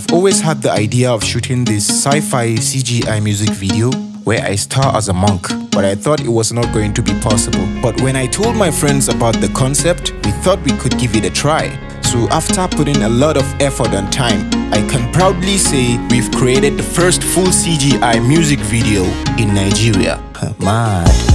have always had the idea of shooting this sci-fi CGI music video where I star as a monk, but I thought it was not going to be possible. But when I told my friends about the concept, we thought we could give it a try. So after putting a lot of effort and time, I can proudly say we've created the first full CGI music video in Nigeria. Mad.